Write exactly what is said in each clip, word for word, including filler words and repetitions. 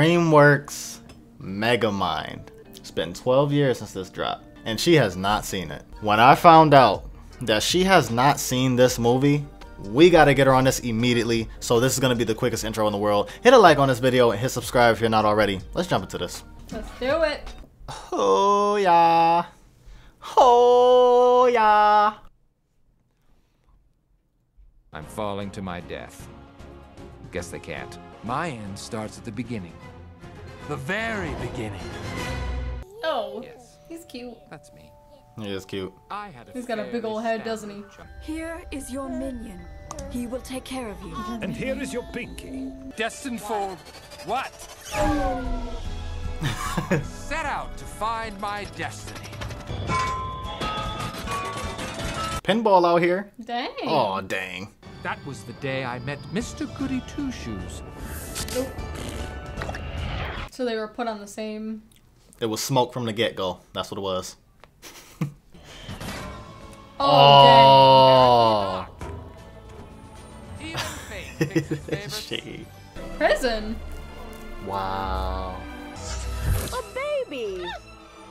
DreamWorks Megamind. It's been twelve years since this dropped, and she has not seen it. When I found out that she has not seen this movie, we gotta get her on this immediately. So this is gonna be the quickest intro in the world. Hit a like on this video and hit subscribe if you're not already. Let's jump into this. Let's do it. Oh yeah. Oh yeah. I'm falling to my death. Guess they can't. My end starts at the beginning. The very beginning. Oh, yes. He's cute. That's me. He is cute. I had a He's got a big old head, doesn't he? Here is your minion. He will take care of you. And here is your pinky. Destined for what? Set out to find my destiny. Pinball out here. Dang. Oh, dang. That was the day I met Mister Goody Two Shoes. Nope. So they were put on the same. It was smoke from the get-go. That's what it was. Oh. She. Prison. Wow. A baby.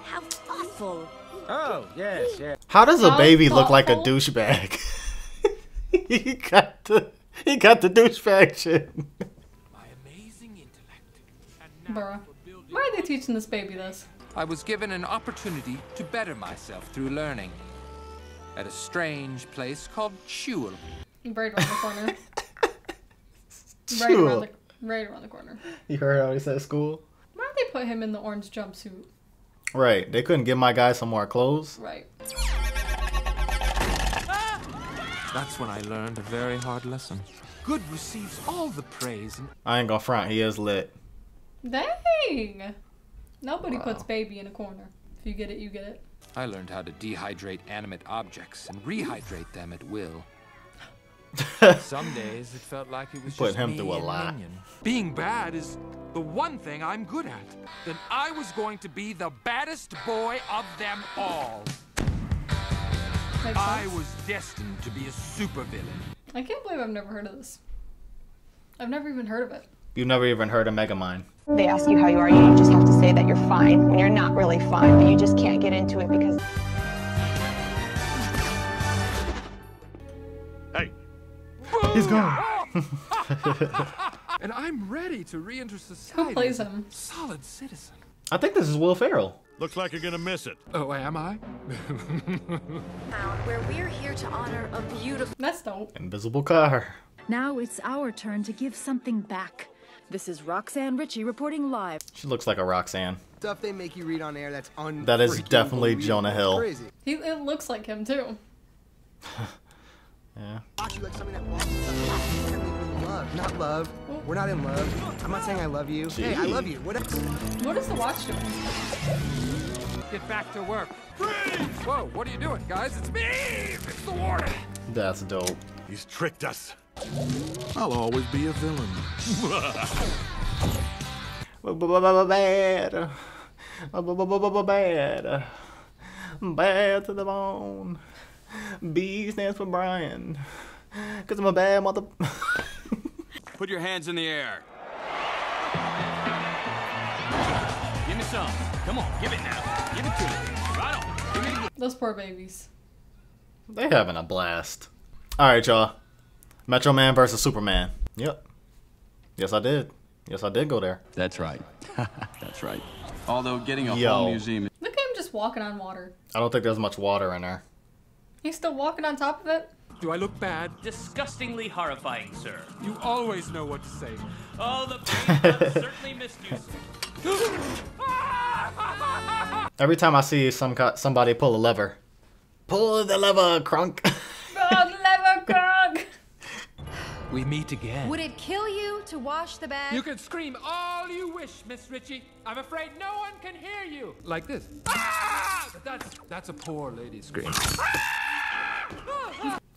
How thoughtful. Oh yes, yes. How does a How baby thoughtful? Look like a douchebag? He got the he got the douchebag shit. My amazing intellect. And now why are they teaching this baby this? I was given an opportunity to better myself through learning at a strange place called Chul. Right around the corner. right, around the, right around the corner. You heard how he said school? Why did they put him in the orange jumpsuit? Right. They couldn't give my guy some more clothes? Right. That's when I learned a very hard lesson. Good receives all the praise. And I ain't gonna front. He is lit. Dang. Nobody wow. puts baby in a corner. If you get it, you get it. I learned how to dehydrate animate objects and rehydrate them at will. Some days it felt like it was Put just him me through a lot. Being bad is the one thing I'm good at. Then I was going to be the baddest boy of them all. I was destined to be a supervillain. I can't believe I've never heard of this. I've never even heard of it. You've never even heard of Megamind. They ask you how you are, you just have to say that you're fine when you're not really fine, but you just can't get into it because. Hey. He's gone. And I'm ready to re-enter society. Who plays him? Solid citizen. I think this is Will Ferrell. Looks like you're gonna miss it. Oh, am I? Where we're here to honor a beautiful. That's dope. Invisible car. Now it's our turn to give something back. This is Roxanne Ritchie reporting live. She looks like a Roxanne. Stuff they make you read on air. That's un. That is definitely Jonah Hill. Crazy. He it looks like him too. Yeah. Not love. We're not in love. I'm not saying I love you. Gee. Hey, I love you. What, what is the watch doing? Get back to work. Freeze! Whoa, what are you doing, guys? It's me! It's the warden! That's dope. He's tricked us. I'll always be a villain. Bad. Bad. Bad to the bone. B stands for Brian. Because I'm a bad mother... Put your hands in the air. Give me some. Come on, give it now. Give it to me. Right on. Give me those poor babies. They having a blast. All right, y'all. Metro Man versus Superman. Yep. Yes, I did. Yes, I did go there. That's right. That's right. Although getting a Yo. whole museum. Look at him just walking on water. I don't think there's much water in there. He's still walking on top of it. Do I look bad? Disgustingly horrifying, sir. You always know what to say. Oh, the pain certainly missed you. Every time I see some somebody pull a lever, pull the lever, Kronk. Pull the lever, Kronk. We meet again. Would it kill you to wash the bag? You can scream all you wish, Miss Ritchie. I'm afraid no one can hear you. Like this. Ah! That's that's a poor lady's scream.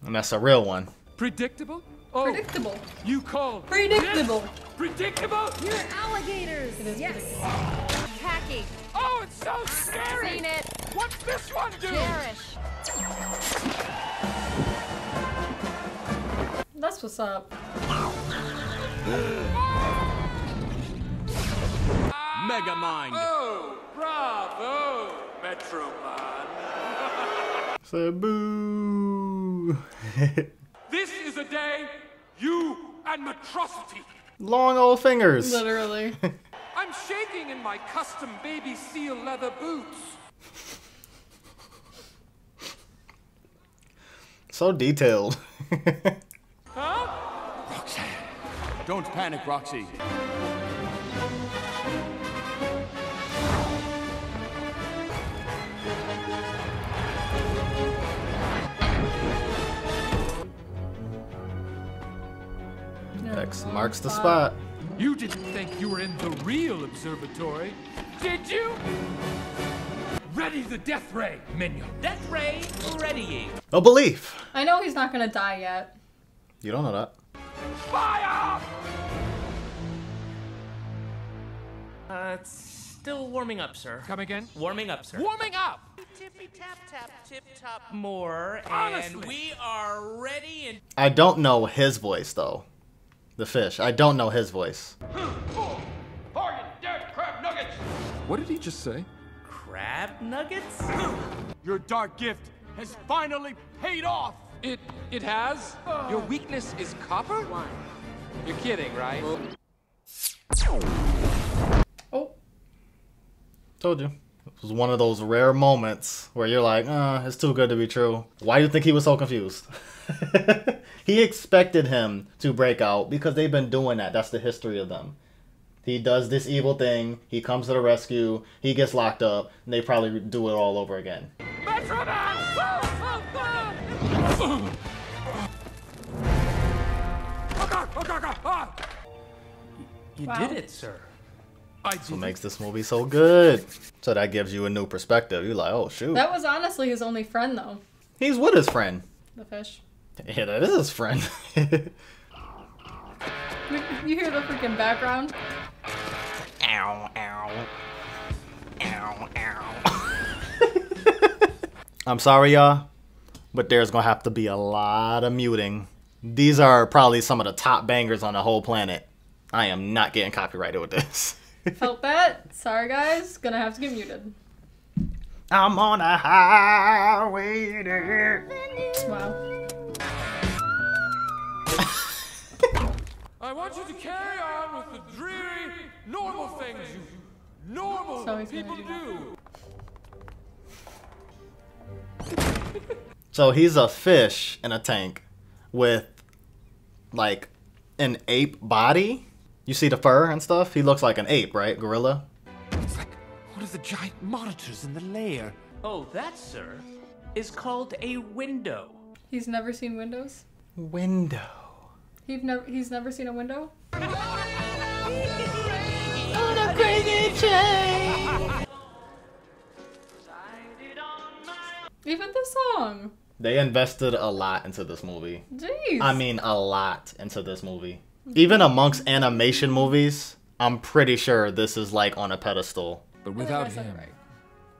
And that's a real one. Predictable? Oh, predictable. You call predictable. This? Predictable? You're alligators. It is yes. Khaki. Oh, it's so scary. Seen it. What's this one do? Cherish. That's what's up. Megamind. Oh, bravo, Metroman. Say boo. This is a day you and Metrocity. Long old fingers. Literally. I'm shaking in my custom baby seal leather boots. So detailed. Huh? Roxanne. Don't panic, Roxy. X marks the spot. You didn't think you were in the real observatory, did you? Ready the death ray, minion. Death ray, readying. A belief. I know he's not gonna die yet. You don't know that. Fire! Uh, it's still warming up, sir. Come again? Warming up, sir. Warming up! Tippy tap tap, tip top more, honestly. And we are ready and... I don't know his voice, though. The fish. I don't know his voice. What did he just say? Crab nuggets? Your dark gift has finally paid off. It it has? Your weakness is copper? You're kidding, right? Oh. Told you. It was one of those rare moments where you're like, uh, it's too good to be true. Why do you think he was so confused? He expected him to break out because they've been doing that. That's the history of them. He does this evil thing. He comes to the rescue. He gets locked up. And they probably do it all over again. You did it, sir. That's what makes this movie so good. So that gives you a new perspective. You're like, oh, shoot. That was honestly his only friend, though. He's with his friend. The fish. Yeah, that is his friend. You hear the freaking background? Ow, ow. Ow, ow. I'm sorry, y'all, but there's gonna have to be a lot of muting. These are probably some of the top bangers on the whole planet. I am not getting copyrighted with this. Felt that? Sorry, guys. Gonna have to get muted. I'm on a highway there. Wow. I want you to carry on with the dreary, normal things you normal so people do. do. So he's a fish in a tank with, like, an ape body. You see the fur and stuff? He looks like an ape, right? Gorilla? It's like one of the giant monitors in the lair. Oh, that, sir, is called a window. He's never seen windows? Window. He've never, he's never seen a window? On a crazy train. Even the song. They invested a lot into this movie. Jeez. I mean, a lot into this movie. Even amongst animation movies, I'm pretty sure this is like on a pedestal. But without him, right.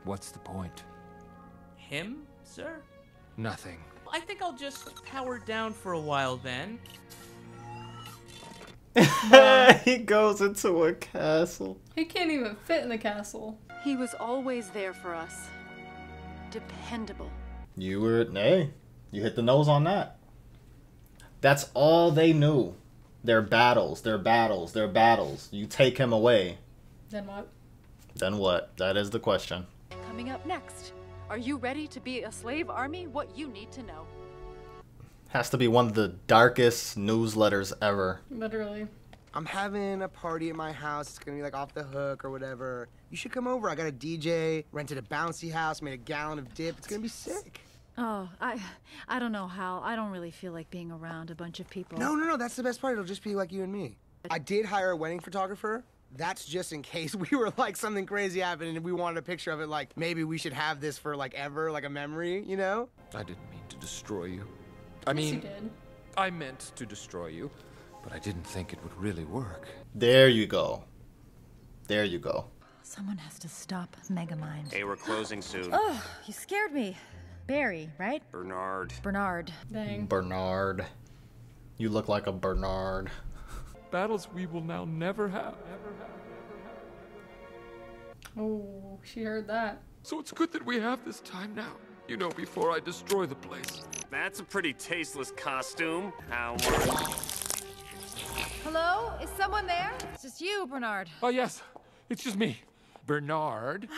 What's the point? Him, sir? Nothing. I think I'll just power down for a while then. He goes into a castle. He can't even fit in the castle. He was always there for us. Dependable. You were, hey, you hit the nose on that. That's all they knew. Their battles, their battles, their battles. You take him away. Then what? Then what? That is the question. Coming up next, are you ready to be a slave army? What you need to know. Has to be one of the darkest newsletters ever. Literally. I'm having a party at my house. It's gonna be like Off the Hook or whatever. You should come over. I got a D J, rented a bouncy house, made a gallon of dip. It's gonna be sick. Oh, I I don't know how. I don't really feel like being around a bunch of people. No, no, no, that's the best part. It'll just be like you and me. I did hire a wedding photographer. That's just in case we were like something crazy happened and we wanted a picture of it, like maybe we should have this for like ever, like a memory, you know? I didn't mean to destroy you. I mean, yes, you did. I meant to destroy you, but I didn't think it would really work. There you go. There you go. Someone has to stop Megamind. Hey, we're closing soon. Oh, you scared me. Barry, right? Bernard. Bernard. Dang. Bernard. You look like a Bernard. Battles we will now never have. Never have. Oh, she heard that. So it's good that we have this time now. You know, before I destroy the place. That's a pretty tasteless costume. How? Hello? Is someone there? It's just you, Bernard. Oh, yes. It's just me. Bernard.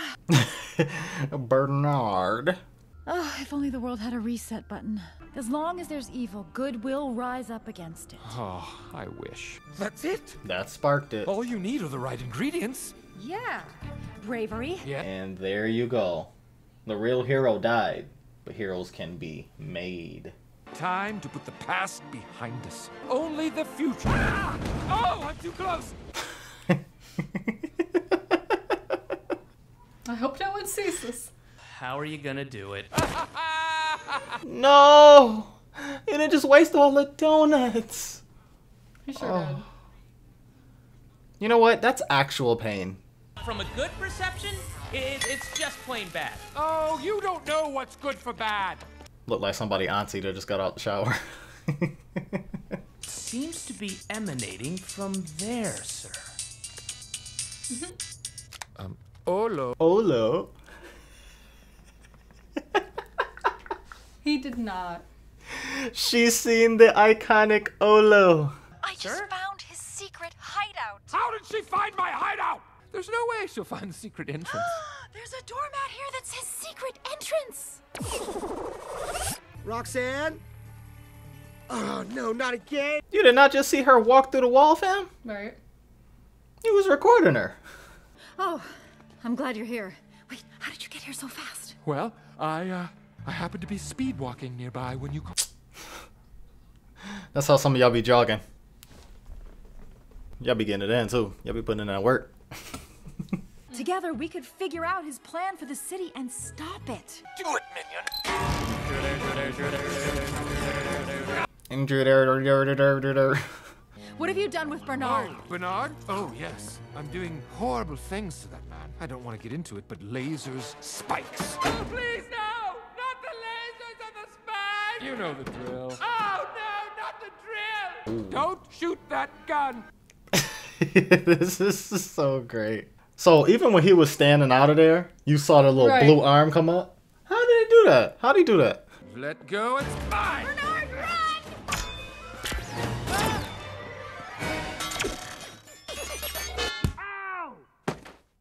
Bernard. Oh, if only the world had a reset button. As long as there's evil, good will rise up against it. Oh, I wish. That's it? That sparked it. All you need are the right ingredients. Yeah. Bravery. Yeah. And there you go. The real hero died, but heroes can be made. Time to put the past behind us. Only the future. Ah! Oh, I'm too close. I hope no one sees this. How are you gonna do it? No! And I just wasted all the donuts. You sure oh. did. You know what? That's actual pain. From a good perception, it, it's just plain bad. Oh, you don't know what's good for bad. Looked like somebody auntie that just got out the shower. Seems to be emanating from there, sir. Mm-hmm. Um. Olo. Olo. He did not. She's seen the iconic Olo. I just sure? found his secret hideout. How did she find my hideout? There's no way she'll find the secret entrance. There's a doormat here that says secret entrance. Roxanne? Oh, no, not again. You did not just see her walk through the wall, fam? Right. He was recording her. Oh, I'm glad you're here. Wait, how did you get here so fast? Well, I, uh, I happened to be speed walking nearby when you called. That's how some of y'all be jogging. Y'all be getting it in, too. Y'all be putting in that work. Together, we could figure out his plan for the city and stop it. Do it, minion. What have you done with Bernard? Oh, Bernard? Oh, yes. I'm doing horrible things to that man. I don't want to get into it, but lasers, spikes. Oh, please, no! Not the lasers and the spikes! You know the drill. Oh, no, not the drill! Ooh. Don't shoot that gun! This is so great. So, even when he was standing out of there, you saw the little right. blue arm come up? How did he do that? How did he do that? Let go, it's fine! Bernard,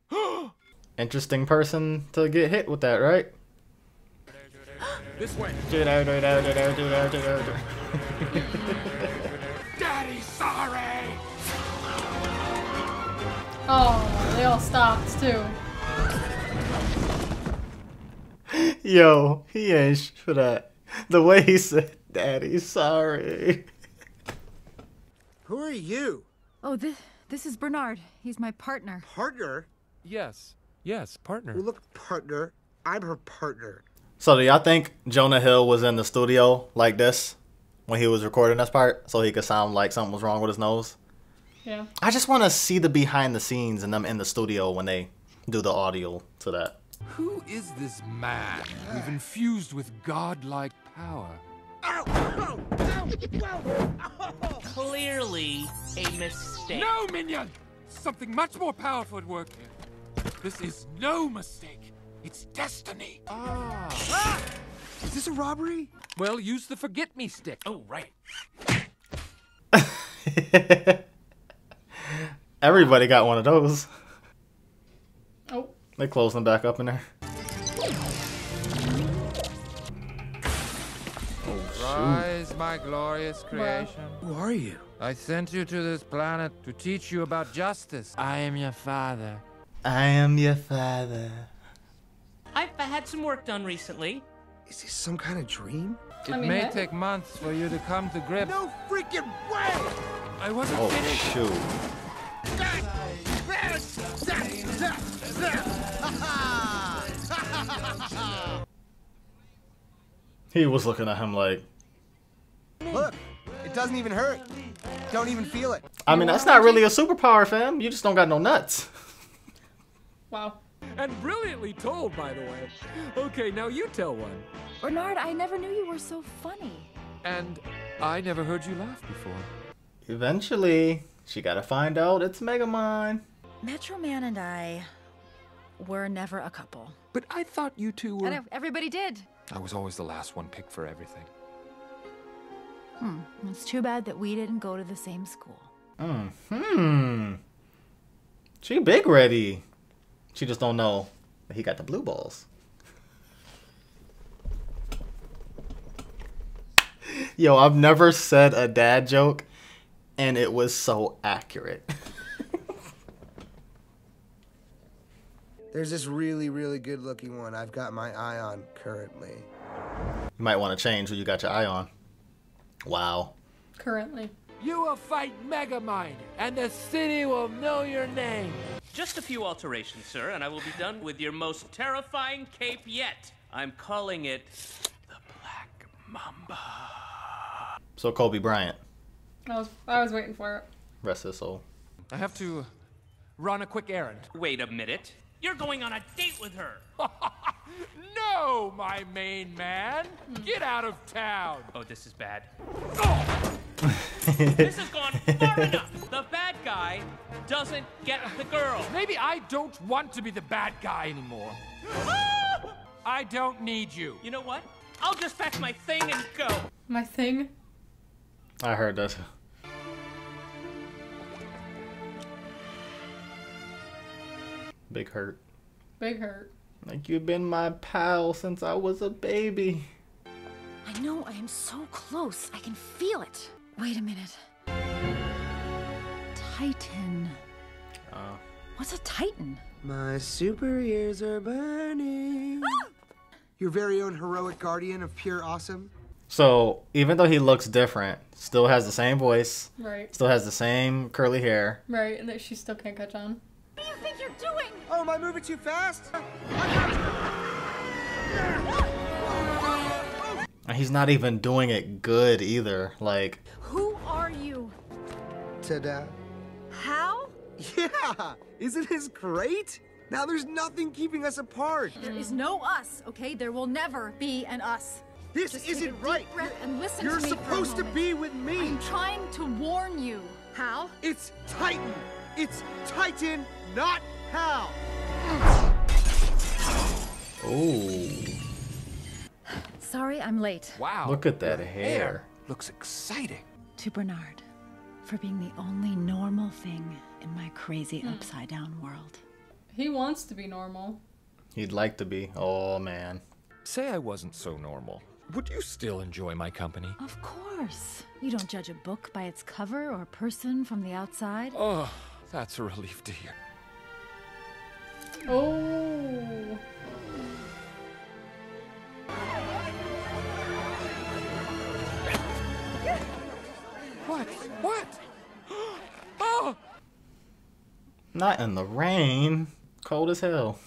run! Interesting person to get hit with that, right? This way. Daddy, sorry. Oh, they all stopped too. Yo, he ain't sh for that. The way he said, "Daddy, sorry." Who are you? Oh, this this is Bernard. He's my partner. Partner? Yes. Yes, partner. Look, partner. I'm her partner. So do y'all think Jonah Hill was in the studio like this when he was recording this part so he could sound like something was wrong with his nose? Yeah. I just want to see the behind the scenes and them in the studio when they do the audio to that. Who is this man we've infused with godlike power? Ow! Ow! Ow! Ow! Ow! Clearly a mistake. No, minion! Something much more powerful at work here. This is no mistake. It's destiny. Ah. ah! Is this a robbery? Well, use the forget-me stick. Oh, right. Everybody got one of those. Oh. They closed them back up in there. Rise, my glorious creation. Who are you? I sent you to this planet to teach you about justice. I am your father. I am your father. I've had some work done recently. Is this some kind of dream? It I mean, may hey. take months for you to come to grips. No freaking way! I wasn't oh, finished. Shoot. He was looking at him like... Look, it doesn't even hurt. Don't even feel it. I mean, that's not really a superpower, fam. You just don't got no nuts. Wow. And brilliantly told, by the way. Okay, now you tell one. Bernard, I never knew you were so funny. And I never heard you laugh before. Eventually, she gotta find out it's Megamind. Metro Man and I, were never a couple. But I thought you two were... And everybody did. I was always the last one picked for everything. Hmm. It's too bad that we didn't go to the same school. Mm. Hmm. She big ready. She just don't know that he got the blue balls. Yo, I've never said a dad joke, and it was so accurate. There's this really, really good-looking one I've got my eye on currently. You might want to change who you got your eye on. Wow. Currently. You will fight Megamind, and the city will know your name. Just a few alterations, sir, and I will be done with your most terrifying cape yet. I'm calling it the Black Mamba. So Kobe Bryant. I was, I was waiting for it. Rest his soul. I have to run a quick errand. Wait a minute. You're going on a date with her. No, my main man. Get out of town. Oh, this is bad. Oh! This has gone far enough. The bad guy doesn't get the girl. Maybe I don't want to be the bad guy anymore. I don't need you. You know what? I'll just pack my thing and go. My thing? I heard that. Big hurt. Big hurt. Like, you've been my pal since I was a baby. I know I am so close. I can feel it. Wait a minute. Titan. Uh. What's a Titan? My super ears are burning. Ah! Your very own heroic guardian of pure awesome. So, even though he looks different, still has the same voice. Right. Still has the same curly hair. Right, and that she still can't catch on. What do you think you're doing? Oh, am I moving too fast? And he's not even doing it good either. Like, who are you? Ta-da. How? Yeah, isn't this great? Now there's nothing keeping us apart. There is no us, okay? There will never be an us. This Just isn't right. And listen you're to me supposed to be with me. I'm trying to warn you. How? It's Titan. It's Titan, not Hal. Oh. Sorry, I'm late. Wow. Look at that hair. hair. Looks exciting. To Bernard, for being the only normal thing in my crazy mm. upside down world. He wants to be normal. He'd like to be. Oh, man. Say I wasn't so normal. Would you still enjoy my company? Of course. You don't judge a book by its cover or person from the outside. Oh, that's a relief to hear. Oh. What? What? Oh! Not in the rain. Cold as hell.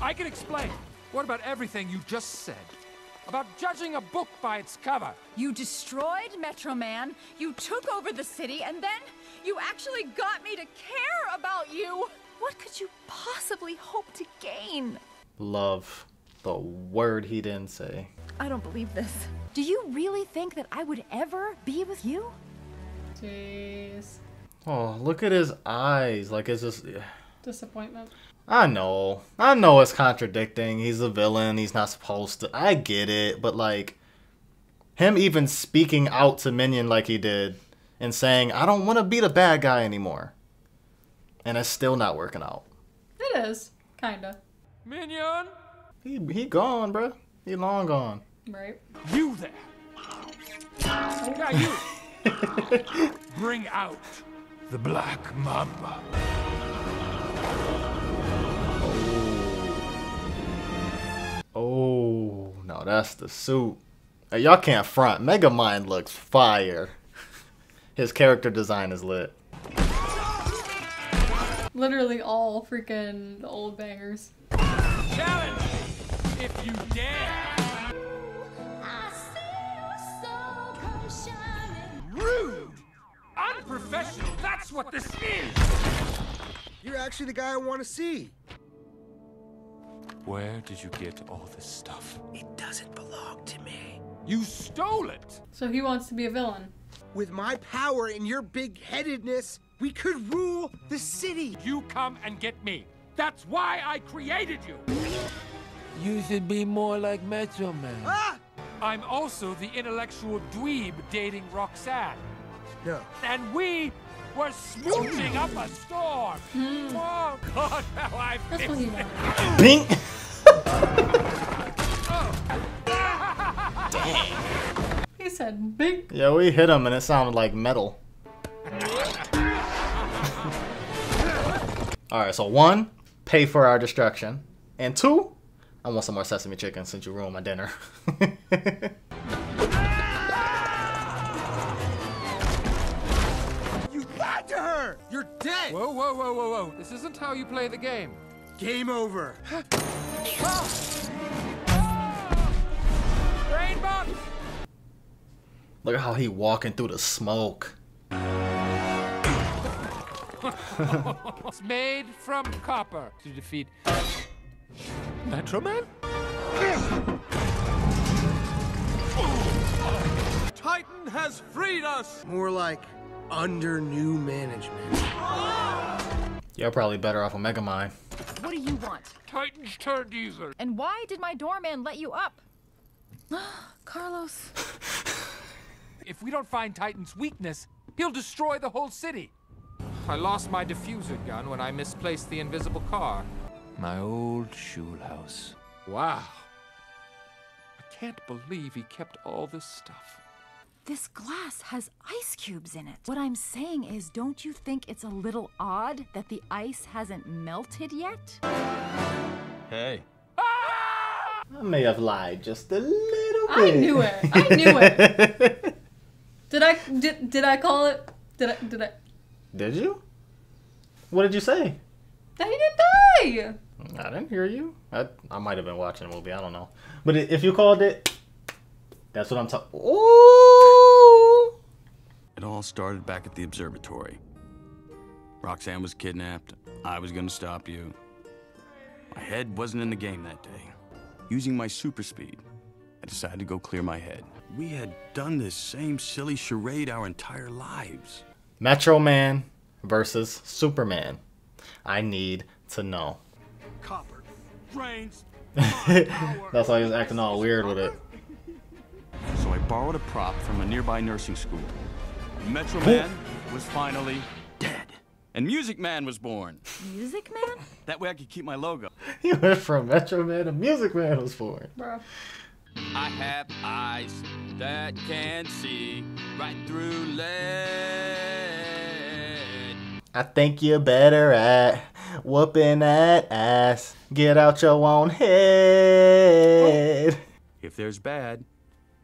I can explain. What about everything you just said? About judging a book by its cover. You destroyed Metro Man, you took over the city, and then you actually got me to care about you. What could you possibly hope to gain? Love. The word he didn't say. I don't believe this. Do you really think that I would ever be with you? Jeez. Oh, look at his eyes. Like, it's just... Disappointment. I know. I know it's contradicting. He's a villain. He's not supposed to. I get it. But, like, him even speaking out to Minion like he did and saying, I don't want to be the bad guy anymore. And it's still not working out. It is. Kinda. Minion? He, he gone, bruh. He long gone. Right. You there. What about you? Bring out the Black Mamba. Oh, no, that's the suit. Hey, y'all can't front. Megamind looks fire. His character design is lit. Literally all freaking the old bangers. Challenge, if you dare. I see you so rude, unprofessional. That's what this is. You're actually the guy I want to see. Where did you get all this stuff? It doesn't belong to me. You stole it! So he wants to be a villain. With my power and your big-headedness, we could rule the city. You come and get me. That's why I created you. You should be more like Metro Man. Ah! I'm also the intellectual dweeb dating Roxanne. No. And we were smooching up a storm. Mm. Oh, God, how I feel. Bing! Oh. He said bing. Yeah, we hit him and it sounded like metal. Alright, so one, pay for our destruction. And two, I want some more sesame chicken since you ruined my dinner. You lied to her! You're dead! Whoa, whoa, whoa, whoa, whoa. This isn't how you play the game. Game over. Oh. Oh. Brain box. Look at how he walking through the smoke. It's made from copper to defeat Metro Man? Titan has freed us! More like under new management. You're probably better off on Megamind. What do you want? Titan's turned evil. And why did my doorman let you up? Carlos. If we don't find Titan's weakness, he'll destroy the whole city. I lost my diffuser gun when I misplaced the invisible car. My old shoe house. Wow. I can't believe he kept all this stuff. This glass has ice cubes in it. What I'm saying is, don't you think it's a little odd that the ice hasn't melted yet? Hey. Ah! I may have lied just a little bit. I knew it. I knew it. Did I did did I call it? Did I did I Did you? What did you say? That he didn't die! I didn't hear you. I, I might have been watching a movie. I don't know. But if you called it, that's what I'm talking about. Ooh! It all started back at the observatory. Roxanne was kidnapped. I was going to stop you. My head wasn't in the game that day. Using my super speed, I decided to go clear my head. We had done this same silly charade our entire lives. Metro Man versus Superman. I need to know. Copper, brains, that's why he was acting all weird with it. So I borrowed a prop from a nearby nursing school. Metro Man was finally dead. And Music Man was born. Music Man? That way I could keep my logo. He went from Metro Man to Music Man was born. Bruh. I have eyes that can see right through lead. I think you're better at whooping that ass. Get out your own head. If there's bad,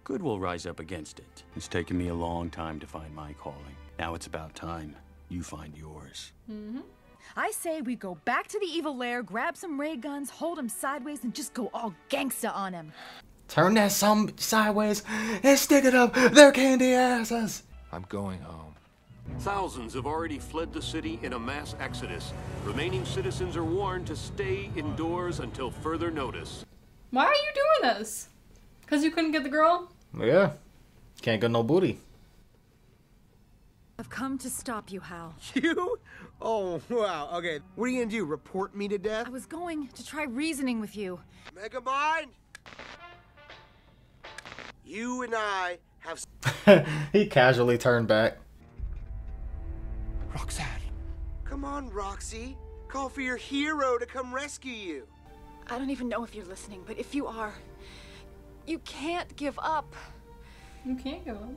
good will rise up against it. It's taken me a long time to find my calling. Now it's about time you find yours. Mm-hmm. I say we go back to the evil lair, grab some ray guns, hold him sideways, and just go all gangsta on him. Turn that some sideways and stick it up their candy asses. I'm going home. Thousands have already fled the city in a mass exodus. Remaining citizens are warned to stay indoors until further notice. Why are you doing this? Because you couldn't get the girl? Yeah. Can't get no booty. I've come to stop you, Hal. You? Oh, wow. Okay. What are you going to do? Report me to death? I was going to try reasoning with you. Megamind! You and I have... He casually turned back. Roxanne. Come on, Roxy. Call for your hero to come rescue you. I don't even know if you're listening, but if you are, you can't give up. You can't give up.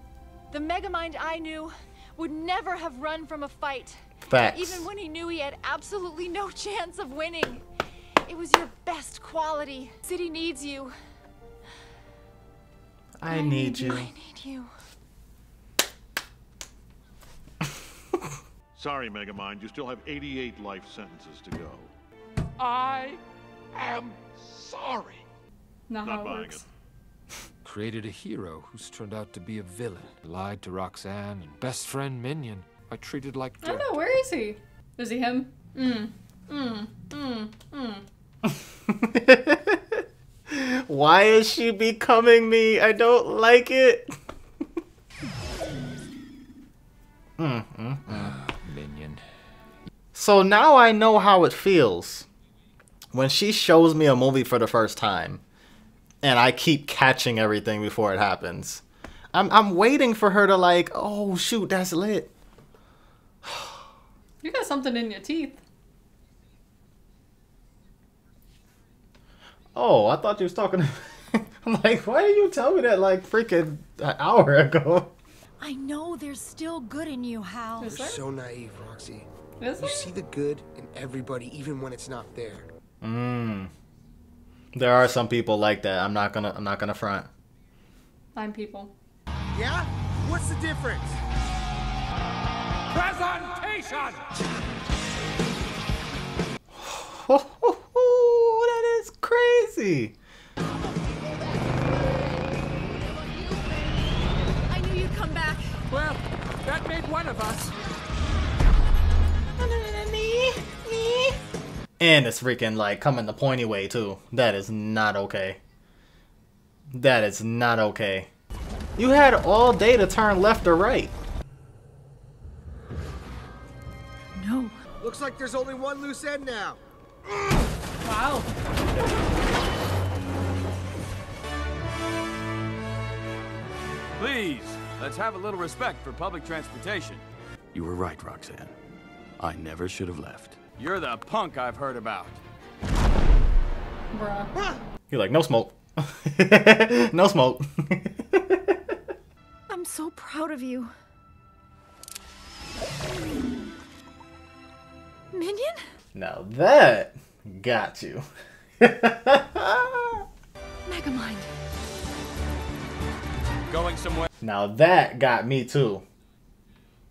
The Megamind I knew would never have run from a fight. Facts. Even when he knew he had absolutely no chance of winning. It was your best quality. City needs you. I, I need, need you. I need you. Sorry, Megamind, you still have eighty-eight life sentences to go. I am sorry. Not, Not how buying it, works. it. Created a hero who's turned out to be a villain. Lied to Roxanne and best friend Minion. I treated like dirt. I don't know, where is he? Is he him? Mm. Mm. Mm. Mm. Why is she becoming me? I don't like it. mm, mm, mm. Minion. So now I know how it feels when she shows me a movie for the first time and I keep catching everything before it happens, I'm, I'm waiting for her to like, oh, shoot, that's lit. You got something in your teeth. Oh, I thought you was talking to me. I'm like, why did you tell me that like freaking an hour ago? I know there's still good in you, Hal. You're so naive, Roxy. Is you it? see the good in everybody, even when it's not there. Mm. There are some people like that. I'm not gonna. I'm not gonna front. I'm people. Yeah. What's the difference? Presentation. Oh, oh, oh, that is crazy. I knew you'd come back. Well, that made one of us. And it's freaking like coming the pointy way too. That is not okay. That is not okay. You had all day to turn left or right. No. Looks like there's only one loose end now. Wow. Please, let's have a little respect for public transportation. You were right, Roxanne. I never should have left. You're the punk I've heard about. Bruh. You're like, no smoke. No smoke. I'm so proud of you. Minion? Now that got you. Megamind. Going somewhere. Now that got me too.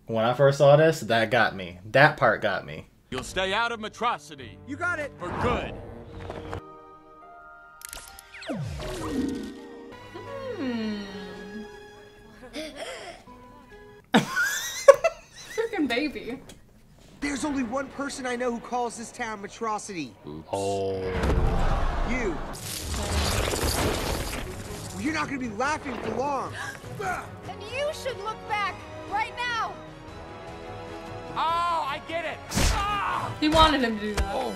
When I first saw this, that got me. That part got me. You'll stay out of atrocity. You got it. For good. Hmm. Freaking baby. There's only one person I know who calls this town atrocity. Oops. Oh. You. Well, you're not going to be laughing for long. And you should look back right now. Oh, I get it. Ah! He wanted him to do that. Oh.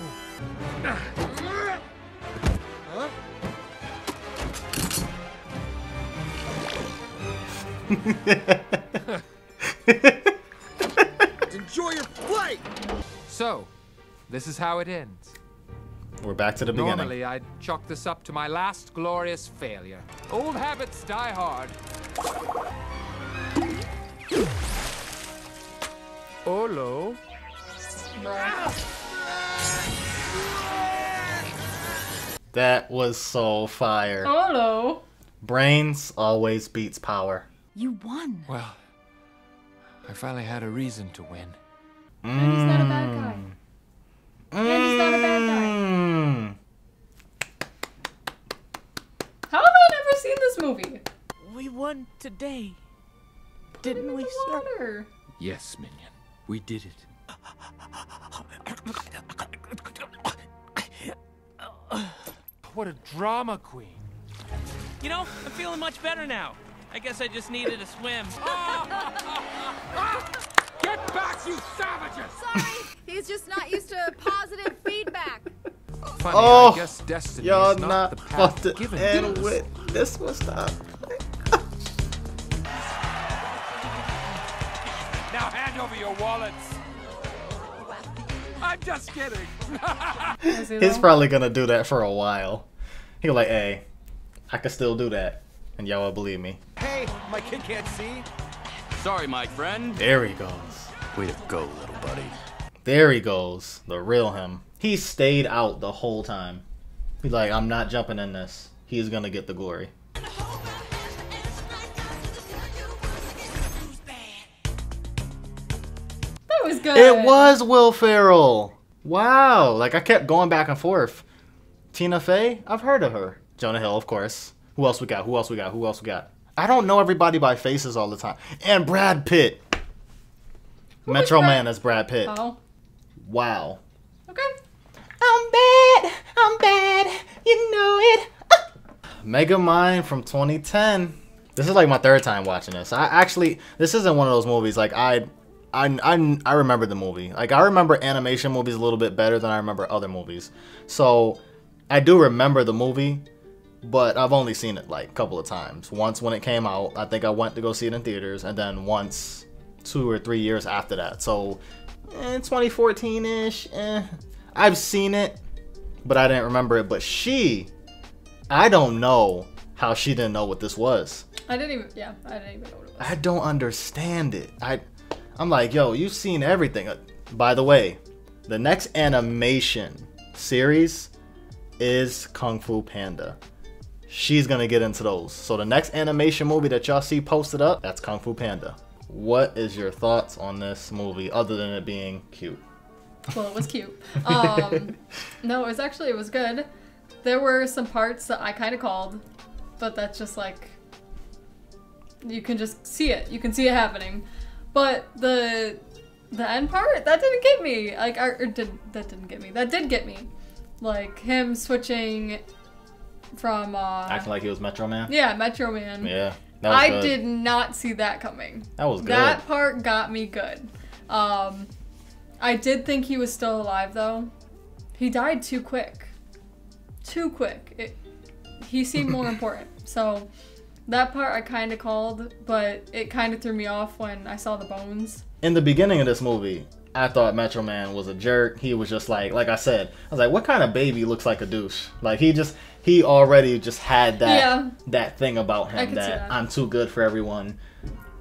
Huh? Enjoy your flight. So, this is how it ends. We're back to the beginning. Normally, I'd chalk this up to my last glorious failure. Old habits die hard. Olo. That was so fire. Olo. Brains always beats power. You won. Well, I finally had a reason to win. Mm. And he's not a bad guy. Mm. And he's not a bad guy. How have I never seen this movie? We won today. Didn't we, sir? Yes, Minion. We did it. What a drama queen. You know, I'm feeling much better now. I guess I just needed a swim. Get back, you savages! Sorry, he's just not used to positive feedback. Funny, oh, I guess destiny y'all is not, not the path to given end with this was not. Now hand over your wallets. I'm just kidding. He's probably gonna do that for a while. He'll like, hey, I can still do that, and y'all will believe me. Hey, my kid can't see. Sorry, my friend. There he goes. Way to go, little buddy. There he goes. The real him. He stayed out the whole time. He's like, I'm not jumping in this. He's gonna get the glory. Was good. It was Will Ferrell. Wow. Like, I kept going back and forth. Tina Fey? I've heard of her. Jonah Hill, of course. Who else we got? Who else we got? Who else we got? I don't know everybody by faces all the time. And Brad Pitt. Who Metro is Man is Brad Pitt. Oh. Wow. Okay. I'm bad. I'm bad. You know it. Ah. Megamind from twenty ten. This is like my third time watching this. I actually, this isn't one of those movies like I... I, I, I remember the movie. Like, I remember animation movies a little bit better than I remember other movies. So, I do remember the movie, but I've only seen it, like, a couple of times. Once when it came out, I think I went to go see it in theaters, and then once two or three years after that. So, eh, twenty fourteen-ish, eh. I've seen it, but I didn't remember it. But she, I don't know how she didn't know what this was. I didn't even, yeah, I didn't even know what it was. I don't understand it. I, I'm like, yo, you've seen everything. By the way, the next animation series is Kung Fu Panda. She's gonna get into those. So the next animation movie that y'all see posted up, that's Kung Fu Panda. What is your thoughts on this movie other than it being cute? Well, it was cute. Um, no, it was actually, it was good. There were some parts that I kind of called, but that's just like, you can just see it. You can see it happening. But the the end part, that didn't get me. Like, or, or did, that didn't get me. That did get me. Like, him switching from, uh... acting like he was Metro Man? Yeah, Metro Man. Yeah, that was I good. did not see that coming. That was good. That part got me good. Um... I did think he was still alive, though. He died too quick. Too quick. It, he seemed more important. So that part I kind of called, but it kind of threw me off when I saw the bones. In the beginning of this movie, I thought Metro Man was a jerk. He was just like, like I said, I was like, what kind of baby looks like a douche? Like, he just, he already just had that, yeah. that thing about him that, that I'm too good for everyone.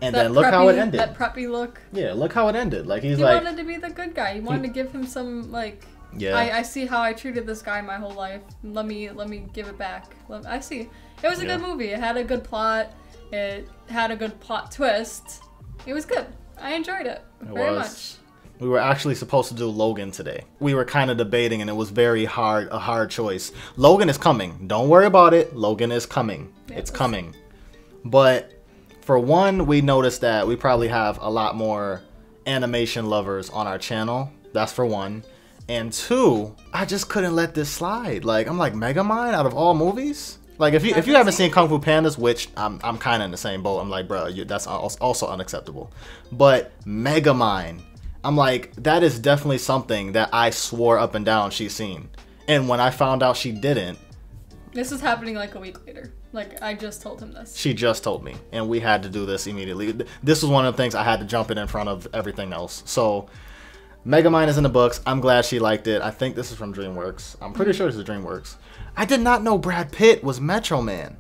And that then look preppy, how it ended. That preppy look. Yeah, look how it ended. Like he's he like. He wanted to be the good guy. He wanted he, to give him some like. Yeah. I, I see how I treated this guy my whole life. Let me let me give it back. Let, I see. It was a yeah. good movie. It had a good plot. It had a good plot twist. It was good. I enjoyed it, it very was. much. We were actually supposed to do Logan today. We were kind of debating, and it was very hard, a hard choice. Logan is coming. Don't worry about it. Logan is coming. Yeah, it's it coming. But. For one, we noticed that we probably have a lot more animation lovers on our channel. That's for one. And two, I just couldn't let this slide. Like, I'm like, Megamind out of all movies? Like, if you if you haven't seen Kung Fu Pandas, which I'm, I'm kind of in the same boat. I'm like, bro, you, that's also unacceptable. But Megamind, I'm like, that is definitely something that I swore up and down she's seen. And when I found out she didn't. This is happening like a week later. Like, I just told him this. She just told me, and we had to do this immediately. This was one of the things I had to jump in in front of everything else. So, Megamind is in the books. I'm glad she liked it. I think this is from DreamWorks. I'm pretty sure this is DreamWorks. I did not know Brad Pitt was Metro Man.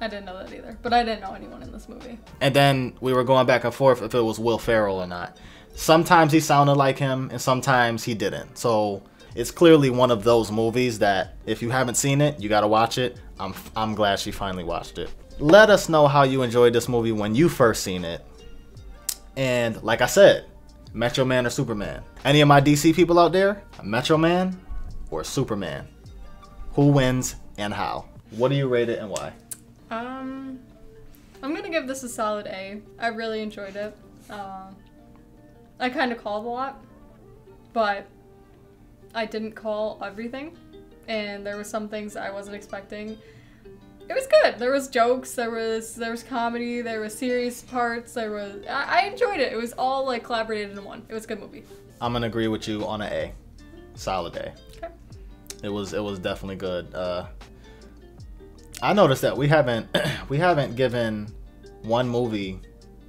I didn't know that either, but I didn't know anyone in this movie. And then we were going back and forth if it was Will Ferrell or not. Sometimes he sounded like him, and sometimes he didn't. So, it's clearly one of those movies that if you haven't seen it, you gotta watch it. I'm, I'm glad she finally watched it. Let us know how you enjoyed this movie when you first seen it. And like I said, Metro Man or Superman? Any of my D C people out there, Metro Man or Superman? Who wins and how? What do you rate it and why? Um, I'm gonna give this a solid A. I really enjoyed it. Uh, I kind of called a lot, but I didn't call everything, and there were some things I wasn't expecting. It was good. There was jokes, there was there was comedy, there was serious parts, there was... I, I enjoyed it. It was all, like, collaborated in one. It was a good movie. I'm gonna agree with you on an A. Solid A. Okay. It was, it was definitely good. Uh, I noticed that we haven't, we haven't given one movie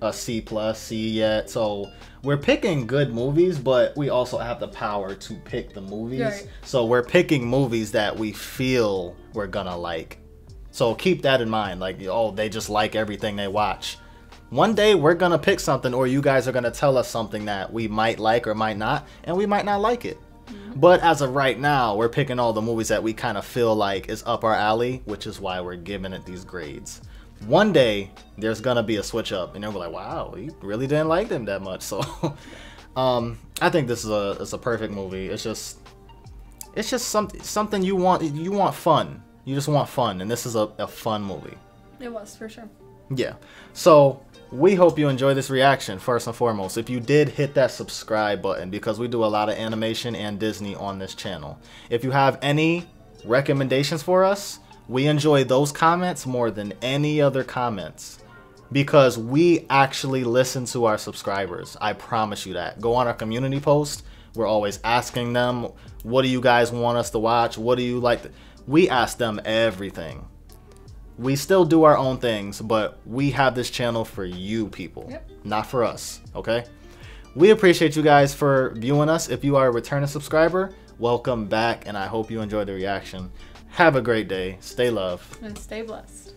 a C plus C yet, so we're picking good movies, but we also have the power to pick the movies. Right. So we're picking movies that we feel we're gonna like, so keep that in mind. Like, oh, they just like everything they watch. One day we're gonna pick something, or you guys are gonna tell us something that we might like or might not, and we might not like it. Mm-hmm. But as of right now, we're picking all the movies that we kind of feel like is up our alley, which is why we're giving it these grades. One day there's gonna be a switch up, and they'll be like, wow, he really didn't like them that much. So um I think this is a it's a perfect movie. It's just it's just something something you want you want fun. You just want fun, and this is a, a fun movie. It was, for sure. Yeah. So we hope you enjoy this reaction first and foremost. If you did, hit that subscribe button, because we do a lot of animation and Disney on this channel. If you have any recommendations for us, we enjoy those comments more than any other comments. because we actually listen to our subscribers. I promise you that. Go on our community post. We're always asking them, what do you guys want us to watch? What do you like? We ask them everything. We still do our own things, but we have this channel for you people, yep. Not for us, okay? We appreciate you guys for viewing us. If you are a returning subscriber, welcome back, and I hope you enjoyed the reaction. Have a great day. Stay loved. And stay blessed.